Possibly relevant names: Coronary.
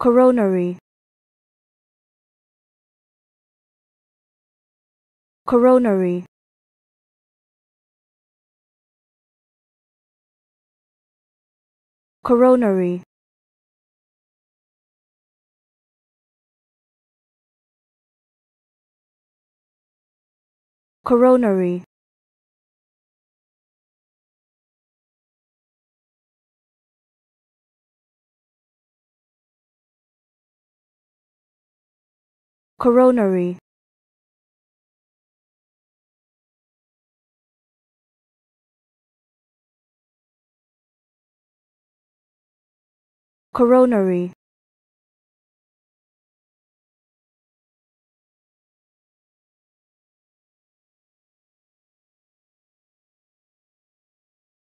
Coronary. Coronary. Coronary. Coronary. Coronary. Coronary.